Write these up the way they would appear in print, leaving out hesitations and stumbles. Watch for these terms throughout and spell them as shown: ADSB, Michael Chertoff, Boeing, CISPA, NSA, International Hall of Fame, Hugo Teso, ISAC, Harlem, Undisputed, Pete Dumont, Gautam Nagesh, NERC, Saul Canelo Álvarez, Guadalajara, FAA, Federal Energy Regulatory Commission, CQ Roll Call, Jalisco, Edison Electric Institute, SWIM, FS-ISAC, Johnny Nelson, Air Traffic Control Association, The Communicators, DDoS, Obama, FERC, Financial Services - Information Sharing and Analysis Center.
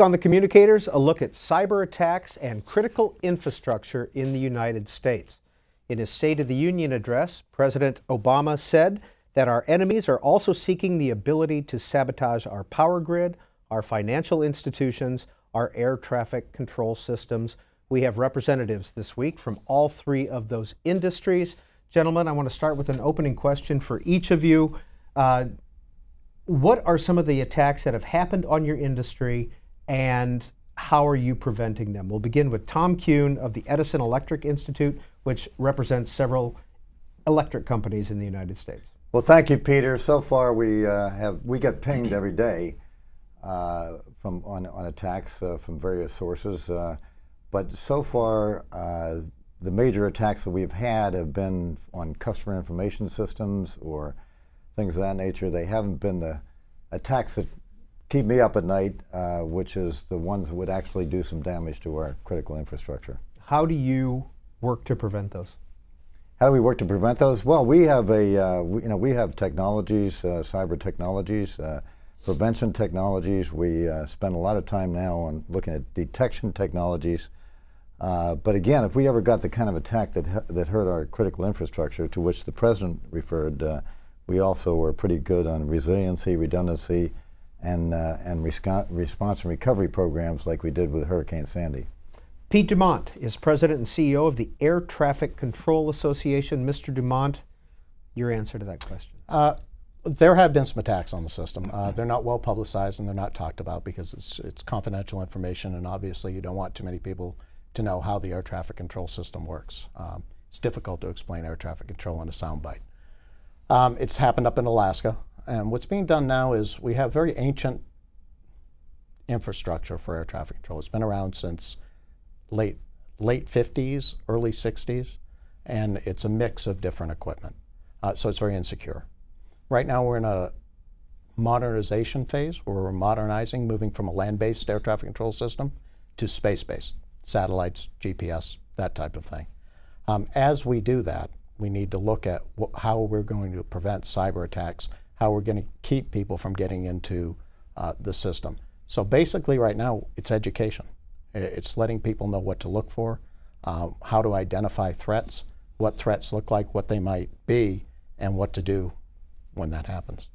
on The Communicators, a look at cyber attacks and critical infrastructure in the United States. In his State of the Union address, President Obama said that our enemies are also seeking the ability to sabotage our power grid, our financial institutions, our air traffic control systems. We have representatives this week from all three of those industries. Gentlemen, I want to start with an opening question for each of you. What are some of the attacks that have happened on your industry, and how are you preventing them? We'll begin with Tom Kuhn of the Edison Electric Institute, which represents several electric companies in the United States. Well, thank you, Peter. So far, we get pinged every day on attacks from various sources. But so far, the major attacks that we've had have been on customer information systems or things of that nature. They haven't been the attacks that keep me up at night, which is the ones that would actually do some damage to our critical infrastructure. How do you work to prevent those? How do we work to prevent those? Well, we have we have technologies, cyber technologies, prevention technologies. We spend a lot of time now on looking at detection technologies. But again, if we ever got the kind of attack that hurt our critical infrastructure, to which the President referred, we also were pretty good on resiliency, redundancy, and response and recovery programs like we did with Hurricane Sandy. Pete Dumont is President and CEO of the Air Traffic Control Association. Mr. Dumont, your answer to that question. There have been some attacks on the system. They're not well publicized and they're not talked about because it's confidential information, and obviously you don't want too many people to know how the air traffic control system works. It's difficult to explain air traffic control in a soundbite. It's happened up in Alaska, and what's being done now is we have very ancient infrastructure for air traffic control. It's been around since late 50s, early 60s, and it's a mix of different equipment. So it's very insecure. Right now we're in a modernization phase where we're modernizing, moving from a land-based air traffic control system to space-based, satellites, GPS, that type of thing. As we do that, we need to look at how we're going to prevent cyber attacks, how we're going to keep people from getting into the system. So basically right now it's education. It's letting people know what to look for, how to identify threats, what threats look like, what they might be, and what to do when that happens.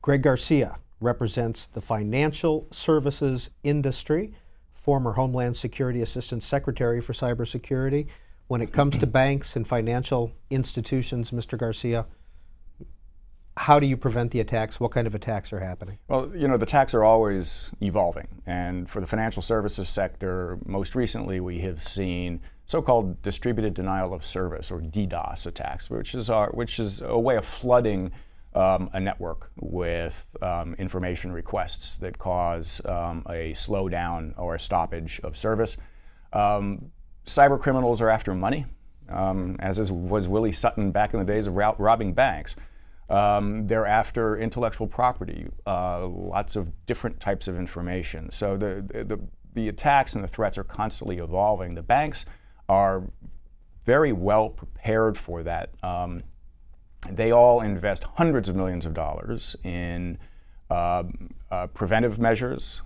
Greg Garcia represents the financial services industry, former Homeland Security Assistant Secretary for Cybersecurity. When it comes to banks and financial institutions, Mr. Garcia, how do you prevent the attacks? What kind of attacks are happening? Well, you know, the attacks are always evolving. And for the financial services sector, most recently we have seen so-called distributed denial of service, or DDoS attacks, which is a way of flooding a network with information requests that cause a slowdown or a stoppage of service. Cyber criminals are after money, as was Willie Sutton back in the days of robbing banks. They're after intellectual property, lots of different types of information. So the attacks and the threats are constantly evolving. The banks are very well prepared for that. They all invest hundreds of millions of dollars in preventive measures,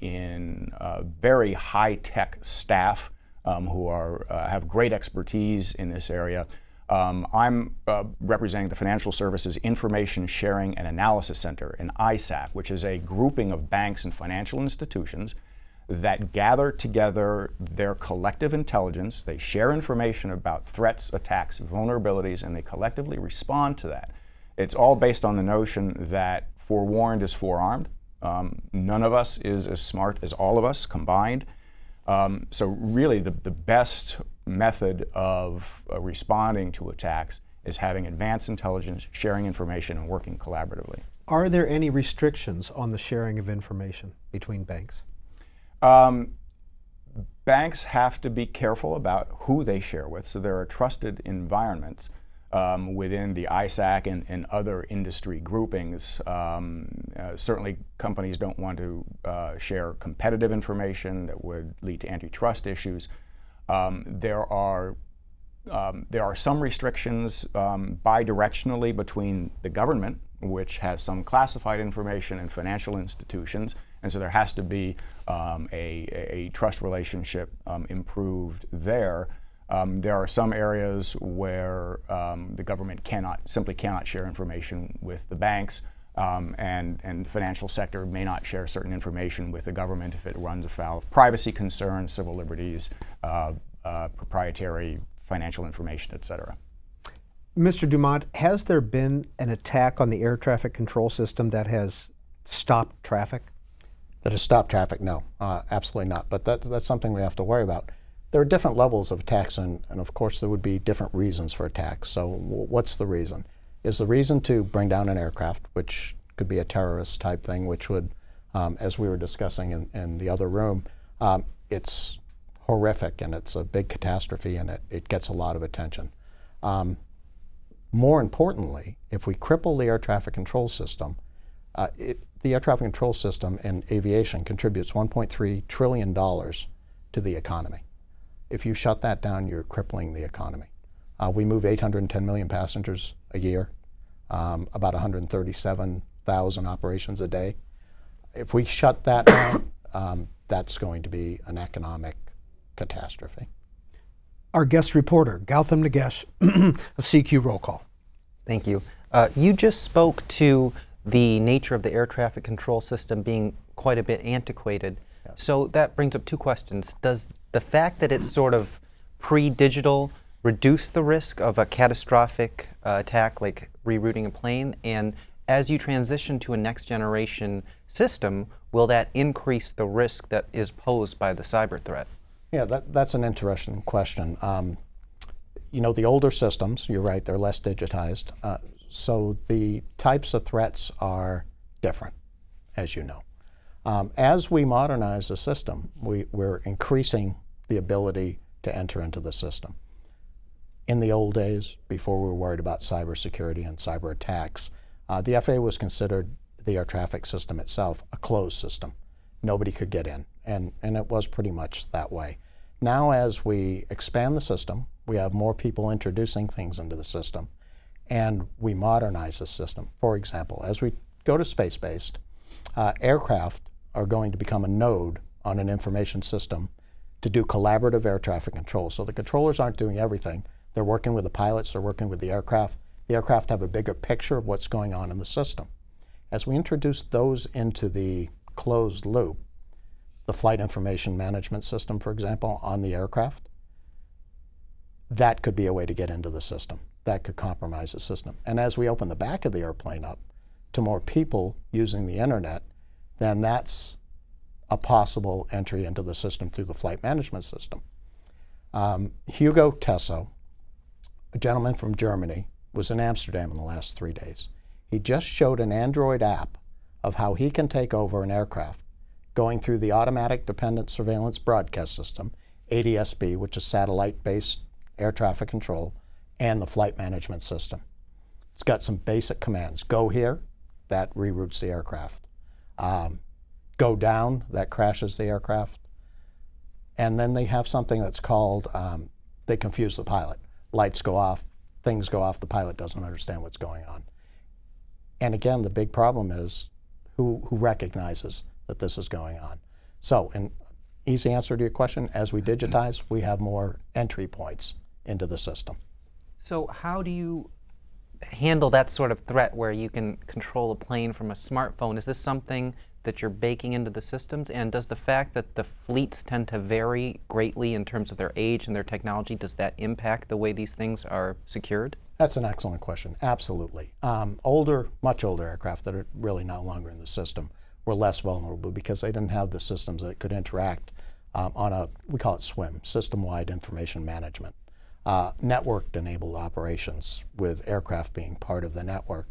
in very high-tech staff who have great expertise in this area. I'm representing the Financial Services Information Sharing and Analysis Center, an ISAC, which is a grouping of banks and financial institutions that gather together their collective intelligence. They share information about threats, attacks, vulnerabilities, and they collectively respond to that. It's all based on the notion that forewarned is forearmed. None of us is as smart as all of us combined. So really the best method of responding to attacks is having advanced intelligence, sharing information, and working collaboratively. Are there any restrictions on the sharing of information between banks? Banks have to be careful about who they share with, so there are trusted environments within the ISAC and other industry groupings. Certainly companies don't want to share competitive information that would lead to antitrust issues. There are some restrictions bidirectionally between the government, which has some classified information, and financial institutions, And so there has to be a trust relationship improved there. There are some areas where the government simply cannot share information with the banks, and the financial sector may not share certain information with the government if it runs afoul of privacy concerns, civil liberties, proprietary financial information, etc. Mr. Dumont, has there been an attack on the air traffic control system that has stopped traffic? That has stopped traffic? No, absolutely not. But that's something we have to worry about. There are different levels of attacks, and of course there would be different reasons for attacks. So what's the reason? Is the reason to bring down an aircraft, which could be a terrorist type thing, which would, as we were discussing in the other room, it's horrific and it's a big catastrophe and it gets a lot of attention. More importantly, if we cripple the air traffic control system, the air traffic control system in aviation contributes $1.3 trillion to the economy. If you shut that down, you're crippling the economy. We move 810 million passengers a year, about 137,000 operations a day. If we shut that down, that's going to be an economic catastrophe. Our guest reporter, Gautam Nagesh of CQ Roll Call. Thank you. You just spoke to the nature of the air traffic control system being quite a bit antiquated. Yes. So that brings up two questions. Does the fact that it's sort of pre-digital reduce the risk of a catastrophic attack like rerouting a plane? And as you transition to a next generation system, will that increase the risk that is posed by the cyber threat? Yeah, that's an interesting question. You know, the older systems, you're right, they're less digitized. So the types of threats are different, as you know. As we modernize the system, we're increasing the ability to enter into the system. In the old days, before we were worried about cybersecurity and cyber attacks, the FAA was considered the air traffic system itself a closed system. Nobody could get in, and it was pretty much that way. Now, as we expand the system, we have more people introducing things into the system, and we modernize the system. For example, as we go to space-based, aircraft are going to become a node on an information system to do collaborative air traffic control. So the controllers aren't doing everything. They're working with the pilots, they're working with the aircraft. The aircraft have a bigger picture of what's going on in the system. As we introduce those into the closed loop, the flight information management system, for example, on the aircraft, that could be a way to get into the system. That could compromise the system. And as we open the back of the airplane up to more people using the internet, then that's a possible entry into the system through the flight management system. Hugo Teso, a gentleman from Germany, was in Amsterdam in the last 3 days. He just showed an Android app of how he can take over an aircraft going through the Automatic Dependent Surveillance Broadcast System, ADSB, which is satellite-based air traffic control, and the flight management system. It's got some basic commands. Go here, that reroutes the aircraft. Go down, that crashes the aircraft. And then they have something that's called, they confuse the pilot. Lights go off, things go off, the pilot doesn't understand what's going on. And again, the big problem is, who recognizes that this is going on. So, an easy answer to your question, as we digitize, we have more entry points into the system. So how do you handle that sort of threat where you can control a plane from a smartphone? Is this something that you're baking into the systems? And does the fact that the fleets tend to vary greatly in terms of their age and their technology, does that impact the way these things are secured? That's an excellent question, absolutely. Much older aircraft that are really no longer in the system were less vulnerable because they didn't have the systems that could interact on a, we call it SWIM, system-wide information management, networked-enabled operations with aircraft being part of the network.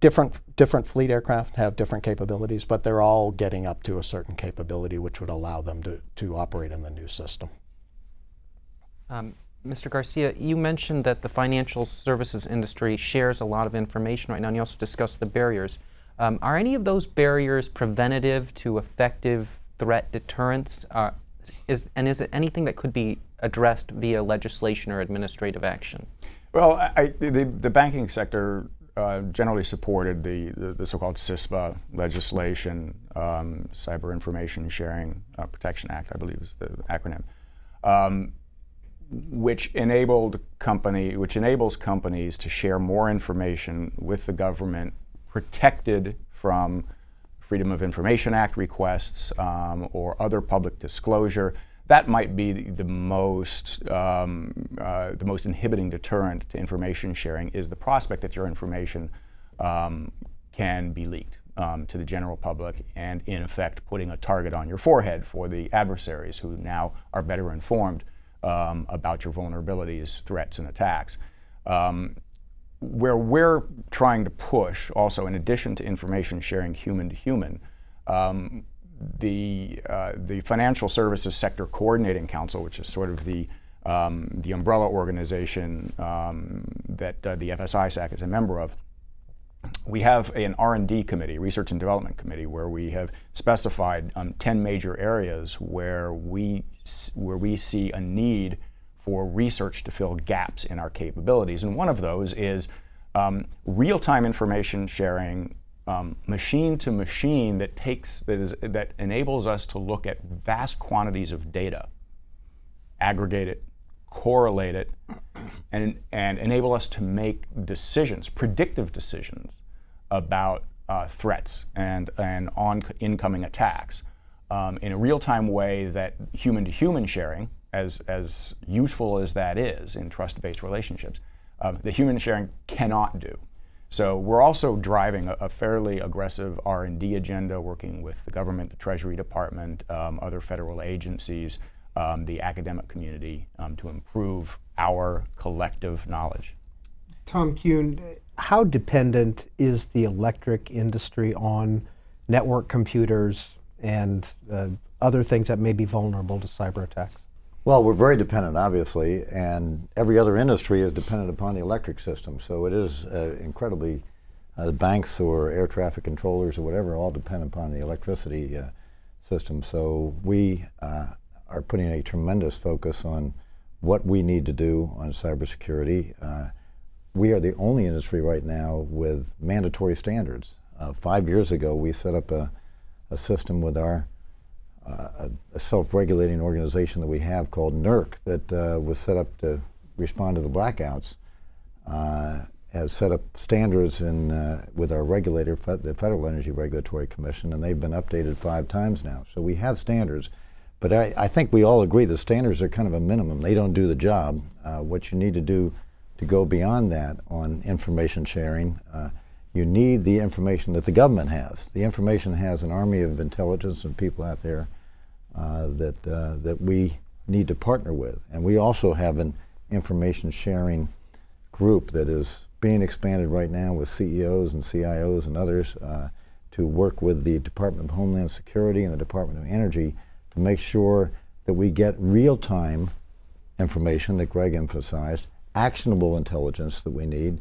Different fleet aircraft have different capabilities, but they're all getting up to a certain capability which would allow them to operate in the new system. Mr. Garcia, you mentioned that the financial services industry shares a lot of information right now, and you also discussed the barriers. Are any of those barriers preventative to effective threat deterrence? Is it anything that could be addressed via legislation or administrative action? Well, the banking sector generally supported the so-called CISPA legislation, Cyber Information Sharing Protection Act, I believe is the acronym, which enables companies to share more information with the government, protected from Freedom of Information Act requests or other public disclosure. That might be the most inhibiting deterrent to information sharing, is the prospect that your information can be leaked to the general public, and in effect putting a target on your forehead for the adversaries, who now are better informed about your vulnerabilities, threats, and attacks. Where we're trying to push also, in addition to information sharing human to human, the Financial Services Sector Coordinating Council, which is sort of the umbrella organization that the FSISAC is a member of, we have an R&D committee, Research and Development Committee, where we have specified 10 major areas where we see a need for research to fill gaps in our capabilities. And one of those is real-time information sharing, machine to machine, that enables us to look at vast quantities of data, aggregate it, correlate it, and enable us to make decisions, predictive decisions, about threats and incoming attacks in a real-time way that human-to-human sharing, as useful as that is in trust-based relationships, the human sharing cannot do. So we're also driving a fairly aggressive R&D agenda, working with the government, the Treasury Department, other federal agencies, the academic community, to improve our collective knowledge. Tom Kuhn, how dependent is the electric industry on network computers and other things that may be vulnerable to cyber attacks? Well, we're very dependent, obviously, and every other industry is dependent upon the electric system. So it is incredibly, the banks or air traffic controllers or whatever all depend upon the electricity system. So we are putting a tremendous focus on what we need to do on cybersecurity. We are the only industry right now with mandatory standards. 5 years ago, we set up a system with our a self-regulating organization that we have called NERC, that was set up to respond to the blackouts, has set up standards in, with our regulator, the Federal Energy Regulatory Commission, and they've been updated 5 times now. So we have standards, but I think we all agree the standards are kind of a minimum. They don't do the job. What you need to do to go beyond that on information sharing, you need the information that the government has. The information has an army of intelligence and people out there that we need to partner with. And we also have an information sharing group that is being expanded right now with CEOs and CIOs and others to work with the Department of Homeland Security and the Department of Energy to make sure that we get real-time information that Greg emphasized, actionable intelligence that we need,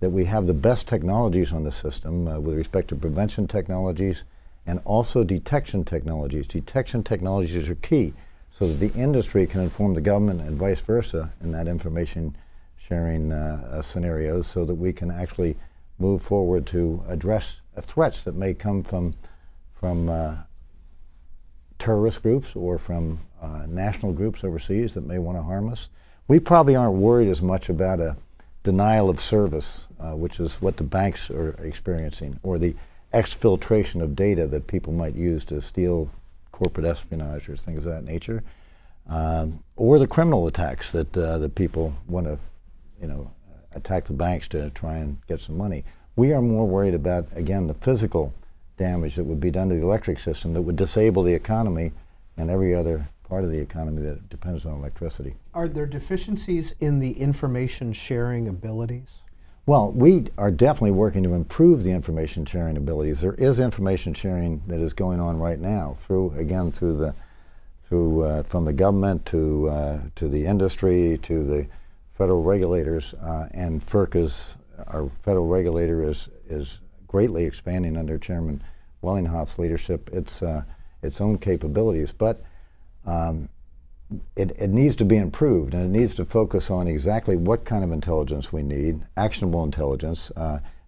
that we have the best technologies on the system with respect to prevention technologies and also detection technologies. Detection technologies are key so that the industry can inform the government and vice versa in that information sharing scenarios, so that we can actually move forward to address threats that may come from terrorist groups or from national groups overseas that may want to harm us. We probably aren't worried as much about a denial of service, which is what the banks are experiencing, or the exfiltration of data that people might use to steal corporate espionage or things of that nature, or the criminal attacks that that people want to, attack the banks to try and get some money. We are more worried about, again, the physical damage that would be done to the electric system that would disable the economy and every other part of the economy that depends on electricity. Are there deficiencies in the information sharing abilities? Well, we are definitely working to improve the information sharing abilities. There is information sharing that is going on right now from the government to the industry, to the federal regulators, and FERC, our federal regulator, is greatly expanding under Chairman Wellinghoff's leadership its own capabilities, but it needs to be improved, and it needs to focus on exactly what kind of intelligence we need, actionable intelligence.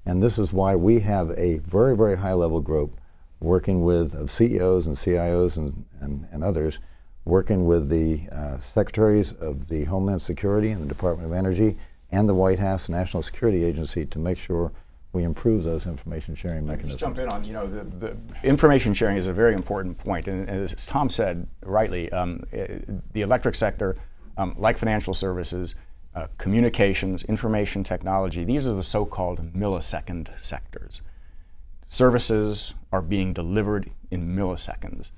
And this is why we have a very, very high level group working with CEOs and CIOs and others, working with the secretaries of the Homeland Security and the Department of Energy and the White House National Security Agency to make sure we improve those information sharing mechanisms. Just jump in on, you know, the information sharing is a very important point. And as Tom said rightly, the electric sector, like financial services, communications, information technology, these are the so-called millisecond sectors. Services are being delivered in milliseconds.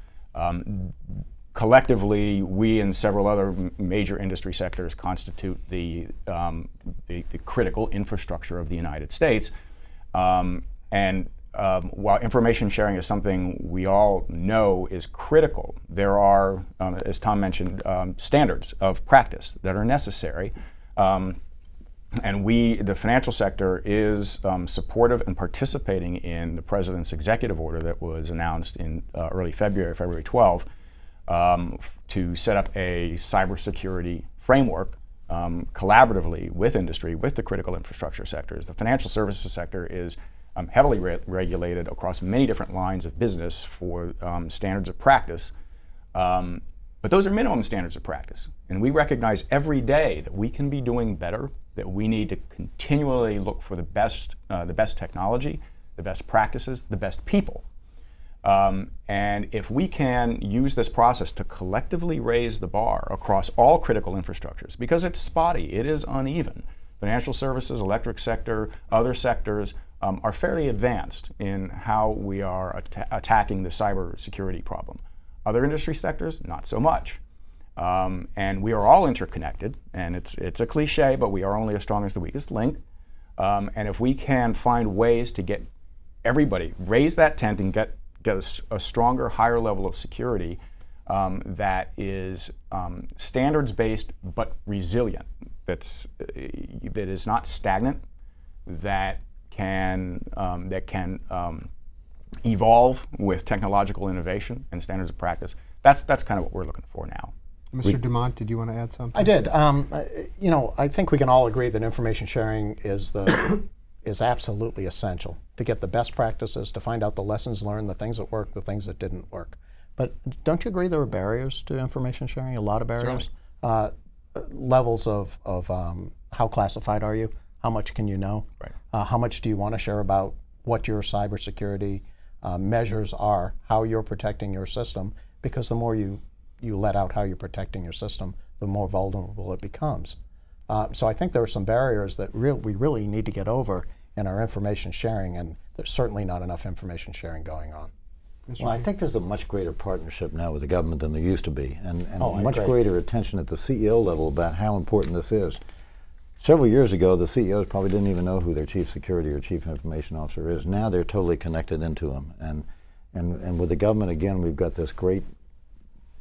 Collectively, we and several other major industry sectors constitute the critical infrastructure of the United States. While information sharing is something we all know is critical, there are, as Tom mentioned, standards of practice that are necessary. And we, the financial sector, is supportive and participating in the President's executive order that was announced in early February, February 12, to set up a cybersecurity framework collaboratively with industry, with the critical infrastructure sectors. The financial services sector is heavily regulated across many different lines of business for standards of practice. But those are minimum standards of practice. And we recognize every day that we can be doing better, that we need to continually look for the best technology, the best practices, the best people. And if we can use this process to collectively raise the bar across all critical infrastructures, because it's spotty, it is uneven. Financial services, electric sector, other sectors are fairly advanced in how we are attacking the cybersecurity problem. Other industry sectors, not so much. And we are all interconnected, and it's a cliche, but we are only as strong as the weakest link. And if we can find ways to get everybody, raise that tent and get a stronger, higher level of security that is standards-based but resilient, that is not stagnant, that can evolve with technological innovation and standards of practice. That's kind of what we're looking for now. Mr. Dumont, did you want to add something? I did. You know, I think we can all agree that information sharing is is absolutely essential to get the best practices, to find out the lessons learned, the things that worked, the things that didn't work. But don't you agree there are barriers to information sharing? A lot of barriers. Levels of how classified are you? How much can you know? Right. How much do you want to share about what your cybersecurity measures are, how you're protecting your system? Because the more you let out how you're protecting your system, the more vulnerable it becomes. So I think there are some barriers that we really need to get over in our information sharing, and there's certainly not enough information sharing going on. Well, I think there's a much greater partnership now with the government than there used to be, and much greater attention at the CEO level about how important this is. Several years ago, the CEOs probably didn't even know who their chief security or chief information officer is. Now they're totally connected into them, and with the government, again, we've got this great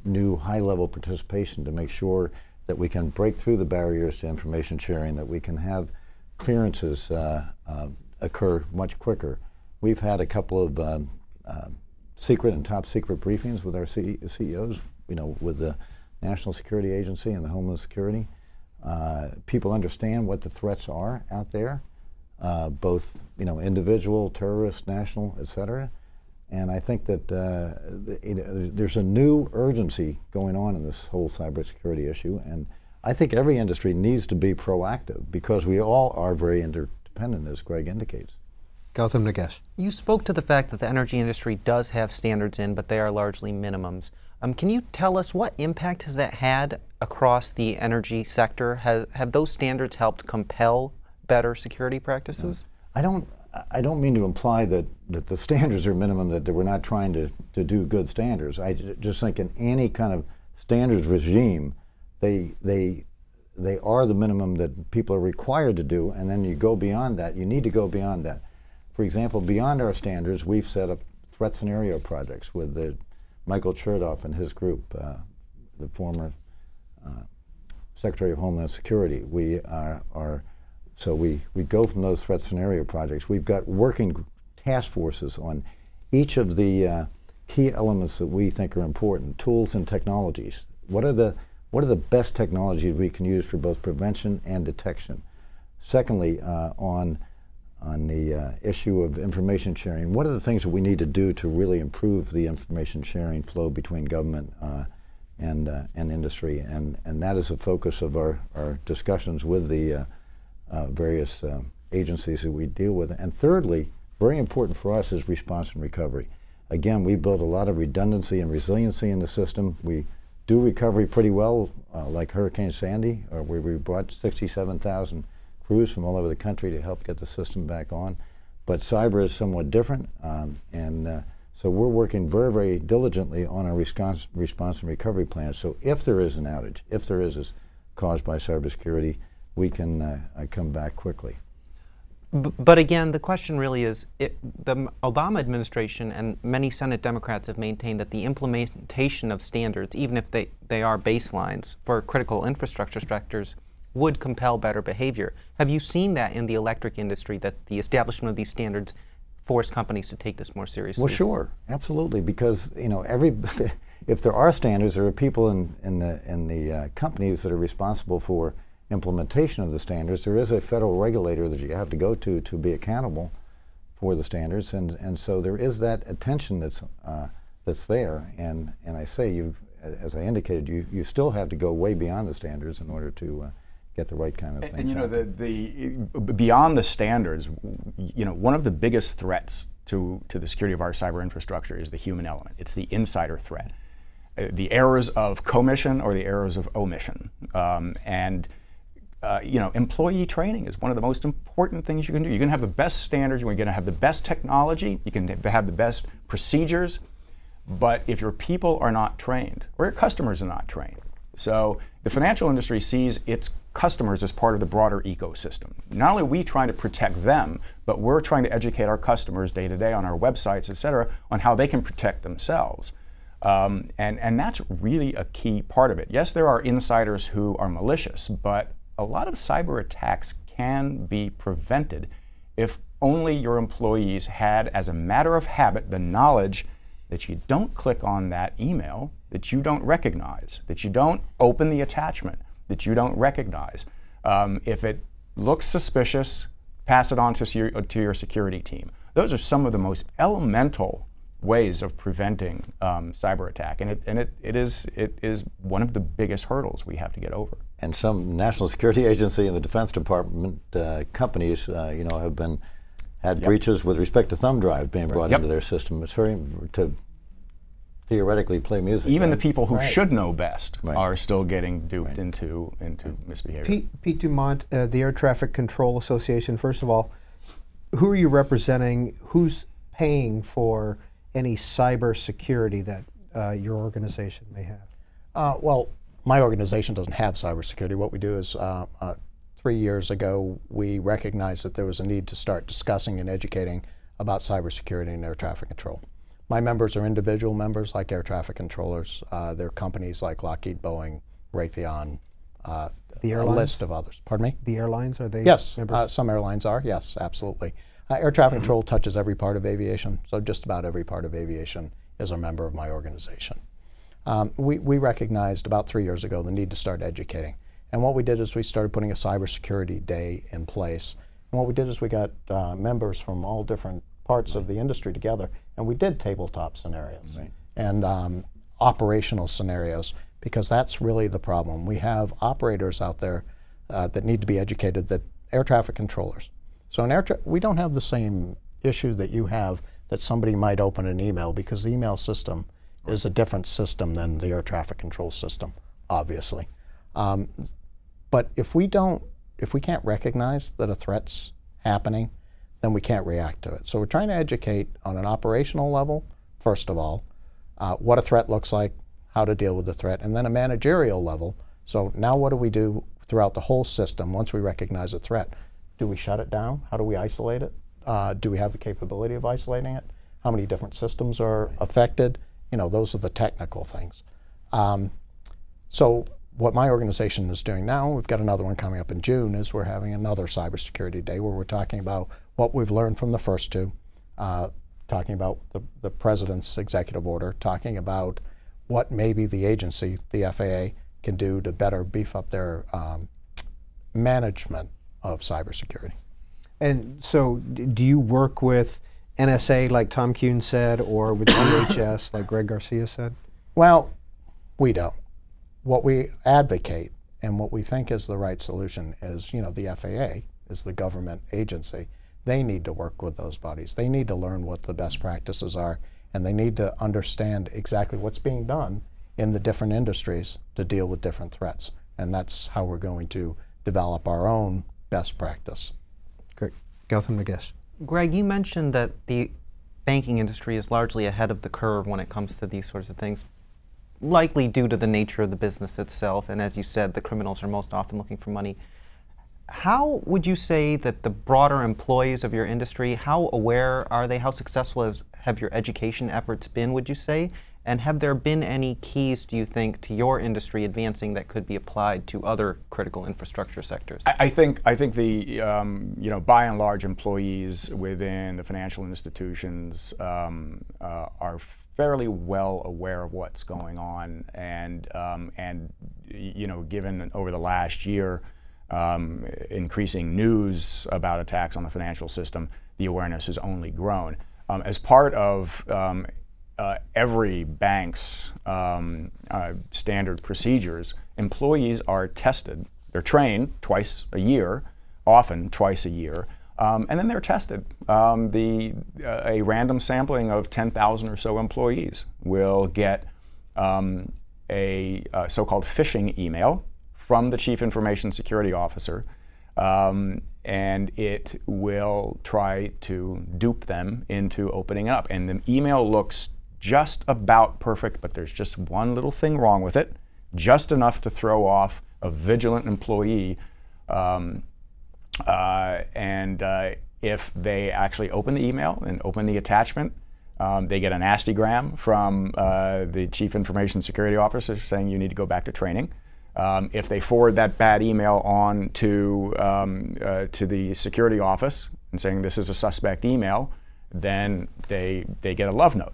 new high-level participation to make sure that we can break through the barriers to information sharing, that we can have clearances occur much quicker. We've had a couple of secret and top secret briefings with our CEOs, you know, with the National Security Agency and the Homeland Security. People understand what the threats are out there, both, you know, individual, terrorist, national, et cetera. And I think that there's a new urgency going on in this whole cybersecurity issue, and I think every industry needs to be proactive because we all are very interdependent, as Greg indicates. Gautam Nagesh. You spoke to the fact that the energy industry does have standards in, but they are largely minimums. Can you tell us what impact has that had across the energy sector? Have those standards helped compel better security practices? I don't mean to imply that the standards are minimum, that we're not trying to do good standards. I just think in any kind of standards regime, they are the minimum that people are required to do, and then you go beyond that. You need to go beyond that. For example, beyond our standards, we've set up threat scenario projects with the Michael Chertoff and his group, the former Secretary of Homeland Security. So we go from those threat scenario projects. We've got working task forces on each of the key elements that we think are important, tools and technologies. What are the best technologies we can use for both prevention and detection? Secondly, on on the issue of information sharing. What are the things that we need to do to really improve the information sharing flow between government and industry? And that is the focus of our discussions with the various agencies that we deal with. And thirdly, very important for us is response and recovery. Again, we built a lot of redundancy and resiliency in the system. We do recovery pretty well, like Hurricane Sandy, where we brought 67,000 crews from all over the country to help get the system back on. But cyber is somewhat different, so we're working very, very diligently on our response and recovery plan. So if there is an outage, if there is caused by cybersecurity, we can come back quickly. But again, the question really is, the Obama administration and many Senate Democrats have maintained that the implementation of standards, even if they are baselines for critical infrastructure sectors, would compel better behavior. Have you seen that in the electric industry, that the establishment of these standards forced companies to take this more seriously? Well, sure, absolutely, because you know, if there are standards, there are people in the companies that are responsible for implementation of the standards. There is a federal regulator that you have to go to be accountable for the standards, and so there is that attention that's there. And I say, as I indicated, you still have to go way beyond the standards in order to get the right kind of things. And you know, the beyond the standards, you know, one of the biggest threats to the security of our cyber infrastructure is the human element. It's the insider threat, the errors of commission or the errors of omission, you know, employee training is one of the most important things you can do. You can have the best standards, you're going to have the best technology, you can have the best procedures, but if your people are not trained, or your customers are not trained. So the financial industry sees its customers as part of the broader ecosystem. Not only are we trying to protect them, but we're trying to educate our customers day to day on our websites, et cetera, on how they can protect themselves. And that's really a key part of it. Yes, there are insiders who are malicious, but a lot of cyber attacks can be prevented if only your employees had, as a matter of habit, the knowledge that you don't click on that email that you don't recognize, that you don't open the attachment that you don't recognize. If it looks suspicious, pass it on to your security team. Those are some of the most elemental ways of preventing cyber attack, and it is one of the biggest hurdles we have to get over. And some national security agency and the Defense Department companies, you know, have had breaches with respect to thumb drive being brought into their system. It's very to theoretically play music. Even the people who should know best are still getting duped into misbehavior. Pete Dumont, the Air Traffic Control Association. First of all, who are you representing? Who's paying for any cyber security that your organization may have? Well, my organization doesn't have cybersecurity. What we do is 3 years ago, we recognized that there was a need to start discussing and educating about cybersecurity and air traffic control. My members are individual members like air traffic controllers. They're companies like Lockheed, Boeing, Raytheon, a list of others. Pardon me? The airlines, are they? Yes, some airlines are, yes, absolutely. Air traffic control touches every part of aviation, so just about every part of aviation is a member of my organization. We recognized about 3 years ago the need to start educating. And what we did is we started putting a cybersecurity day in place. And what we did is we got members from all different parts of the industry together, and we did tabletop scenarios and operational scenarios, because that's really the problem. We have operators out there that need to be educated, that air traffic controllers. So in we don't have the same issue that you have, that somebody might open an email, because the email system is a different system than the air traffic control system, obviously. But if we can't recognize that a threat's happening, then we can't react to it. So we're trying to educate on an operational level, first of all, what a threat looks like, how to deal with the threat, and then a managerial level. So now what do we do throughout the whole system once we recognize a threat? Do we shut it down? How do we isolate it? Do we have the capability of isolating it? How many different systems are affected? You know, those are the technical things. So what my organization is doing now, we've got another one coming up in June, is we're having another cybersecurity day where we're talking about what we've learned from the first two, talking about the president's executive order, talking about what maybe the agency, the FAA, can do to better beef up their management of cybersecurity. And so do you work with NSA, like Tom Kuhn said, or with NHS, like Greg Garcia said? Well, we don't. What we advocate and what we think is the right solution is, you know, the FAA is the government agency. They need to work with those bodies. They need to learn what the best practices are, and they need to understand exactly what's being done in the different industries to deal with different threats. And that's how we're going to develop our own best practice. Great. Gautam Nagesh. Greg, you mentioned that the banking industry is largely ahead of the curve when it comes to these sorts of things, likely due to the nature of the business itself. And as you said, the criminals are most often looking for money. How would you say that the broader employees of your industry, how aware are they? How successful have your education efforts been, would you say? And have there been any keys, do you think, to your industry advancing that could be applied to other critical infrastructure sectors? I think the you know, by and large, employees within the financial institutions are fairly well aware of what's going on, and you know, given over the last year increasing news about attacks on the financial system, the awareness has only grown. As part of every bank's standard procedures, employees are tested. They're trained twice a year, often twice a year, and then they're tested. A random sampling of 10,000 or so employees will get a so-called phishing email from the Chief Information Security Officer, and it will try to dupe them into opening up. And the email looks just about perfect, but there's just one little thing wrong with it, just enough to throw off a vigilant employee. If they actually open the email and open the attachment, they get a nasty gram from the Chief Information Security Officer saying you need to go back to training. If they forward that bad email on to the security office and saying this is a suspect email, then they get a love note.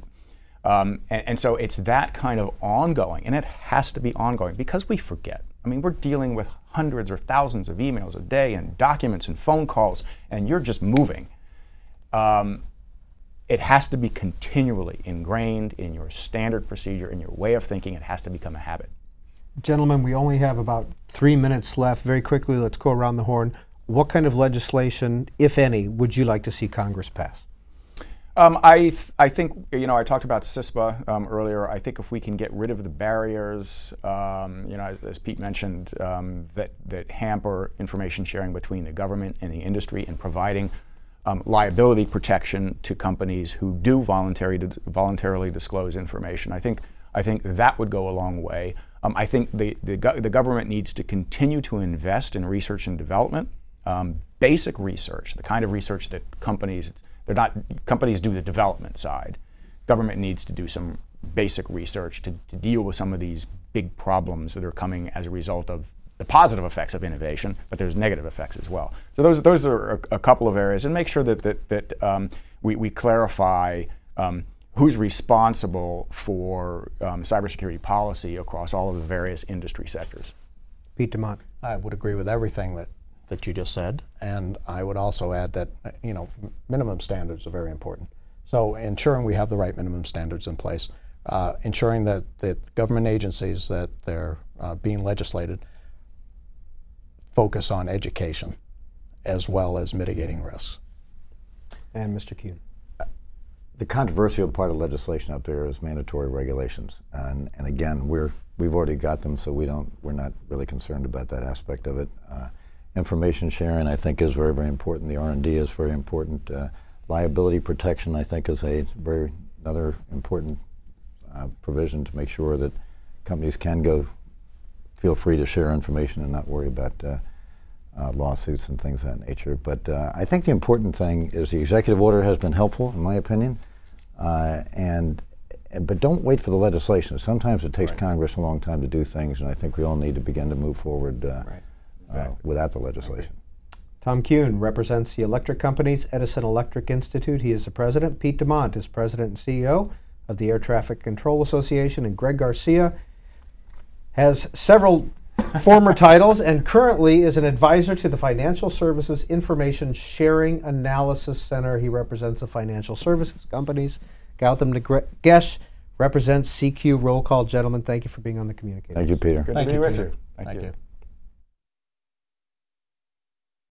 And so it's that kind of ongoing, and it has to be ongoing because we forget. I mean, we're dealing with hundreds or thousands of emails a day and documents and phone calls, and you're just moving. It has to be continually ingrained in your standard procedure, in your way of thinking. It has to become a habit. Gentlemen, we only have about 3 minutes left. Very quickly, let's go around the horn. What kind of legislation, if any, would you like to see Congress pass? I think, you know, I talked about CISPA earlier. I think if we can get rid of the barriers, you know, as Pete mentioned, that hamper information sharing between the government and the industry, and providing liability protection to companies who do voluntarily disclose information. I think that would go a long way. I think the government needs to continue to invest in research and development, basic research, the kind of research that companies do the development side. Government needs to do some basic research to deal with some of these big problems that are coming as a result of the positive effects of innovation, but there's negative effects as well. So those are a couple of areas, and make sure that we clarify who's responsible for cybersecurity policy across all of the various industry sectors. Pete Dumont. I would agree with everything that you just said, and I would also add that, you know, minimum standards are very important. So ensuring we have the right minimum standards in place, ensuring that government agencies that they're being legislated focus on education as well as mitigating risks. And Mr. Kuhn. The controversial part of legislation out there is mandatory regulations, and again, we've already got them, so we're not really concerned about that aspect of it. Information sharing, I think, is very, very important. The R&D is very important. Liability protection, I think, is another important provision to make sure that companies can feel free to share information and not worry about lawsuits and things of that nature. But I think the important thing is the executive order has been helpful, in my opinion. But don't wait for the legislation. Sometimes it takes Congress a long time to do things, and I think we all need to begin to move forward without the legislation. Tom Kuhn represents the electric companies, Edison Electric Institute. He is the president. Pete Dumont is president and CEO of the Air Traffic Control Association, and Greg Garcia has several former titles, and currently is an advisor to the Financial Services Information Sharing Analysis Center. He represents the financial services companies. Gautam Nagesh represents CQ Roll Call. Gentlemen, thank you for being on The Communicators. Thank you, Peter. Good to be with you. Thank you.